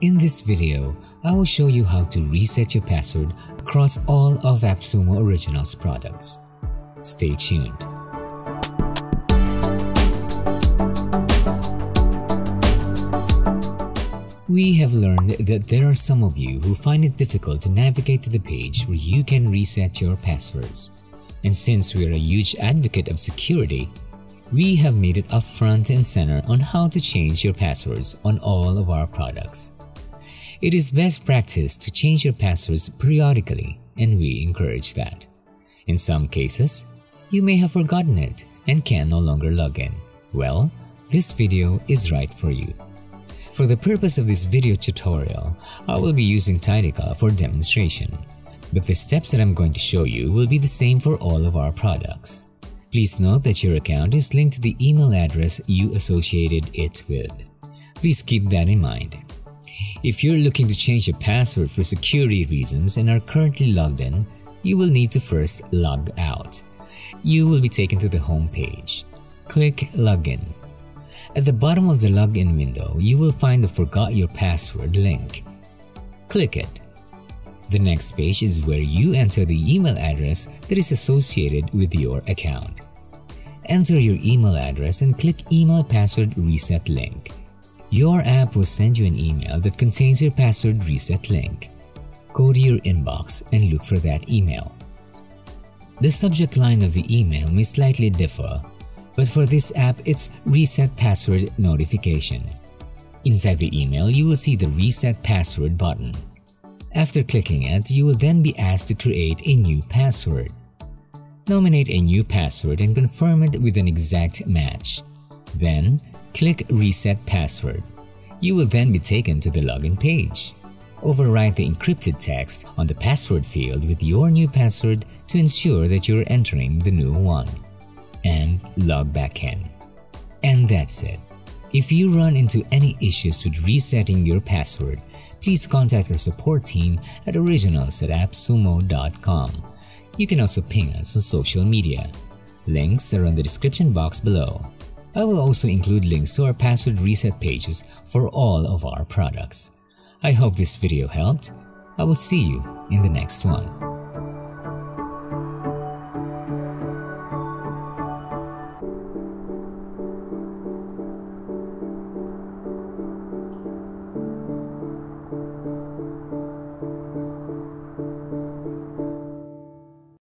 In this video, I will show you how to reset your password across all of AppSumo Originals products. Stay tuned. We have learned that there are some of you who find it difficult to navigate to the page where you can reset your passwords. And since we are a huge advocate of security, we have made it up front and center on how to change your passwords on all of our products. It is best practice to change your passwords periodically, and we encourage that. In some cases, you may have forgotten it and can no longer log in. Well, this video is right for you. For the purpose of this video tutorial, I will be using TidyCal for demonstration, but the steps that I'm going to show you will be the same for all of our products. Please note that your account is linked to the email address you associated it with. Please keep that in mind. If you're looking to change your password for security reasons and are currently logged in, you will need to first log out. You will be taken to the home page. Click Login. At the bottom of the login window, you will find the Forgot Your Password link. Click it. The next page is where you enter the email address that is associated with your account. Enter your email address and click Email Password Reset link. Your app will send you an email that contains your password reset link. Go to your inbox and look for that email. The subject line of the email may slightly differ, but for this app it's Reset Password Notification. Inside the email, you will see the Reset Password button. After clicking it, you will then be asked to create a new password. Nominate a new password and confirm it with an exact match. Then, click Reset Password. You will then be taken to the login page. Overwrite the encrypted text on the password field with your new password to ensure that you're entering the new one. And log back in. And that's it. If you run into any issues with resetting your password, please contact our support team at originals@appsumo.com. You can also ping us on social media. Links are on the description box below. I will also include links to our password reset pages for all of our products. I hope this video helped. I will see you in the next one.